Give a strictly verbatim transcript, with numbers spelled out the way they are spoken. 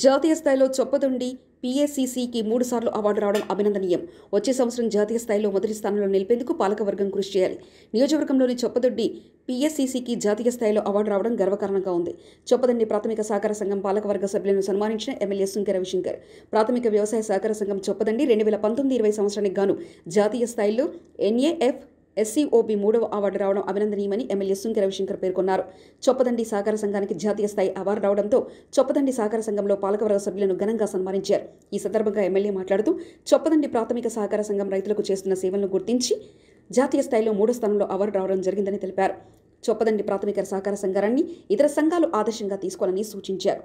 జాతీయ స్థాయిలో చొప్పదండి పీఏసీసీకి మూడు సార్లు అవార్డు రావడం అభినందనీయం. వచ్చే సంవత్సరం జాతీయ స్థాయిలో మొదటి స్థానంలో నిలిపేందుకు పాలకవర్గం కృషి చేయాలి. నియోజకవర్గంలోని చొప్పదండి పీఏసీసీకి జాతీయ స్థాయిలో అవార్డు రావడం గర్వకారణంగా ఉంది. చొప్పదండి ప్రాథమిక సహకార సంఘం పాలకవర్గ సభ్యులను సన్మానించిన ఎమ్మెల్యే సుంకె రవిశంకర్, ప్రాథమిక వ్యవసాయ సహకార సంఘం చొప్పదండి రెండు వేల పంతొమ్మిది ఇరవై సంవత్సరానికి గాను జాతీయ స్థాయిలో ఎన్ఏఎఫ్ ఎస్సీఓబీ మూడవ అవార్డు రావడం అభినందనీయమని ఎమ్మెల్యే సుంకె రవిశంకర్ పేర్కొన్నారు. చొప్పదండి సహకార సంఘానికి జాతీయ స్థాయి అవార్డు రావడంతో చొప్పదండి సహకార సంఘంలో పాలకవర్గ సభ్యులను ఘనంగా సన్మానించారు. ఈ సందర్భంగా ఎమ్మెల్యే మాట్లాడుతూ, చొప్పదండి ప్రాథమిక సహకార సంఘం రైతులకు చేస్తున్న సేవలను గుర్తించి జాతీయ స్థాయిలో మూడో స్థానంలో అవార్డు రావడం జరిగిందని తెలిపారు. చొప్పదండి ప్రాథమిక సహకార సంఘాన్ని ఇతర సంఘాలు ఆదర్శంగా తీసుకోవాలని సూచించారు.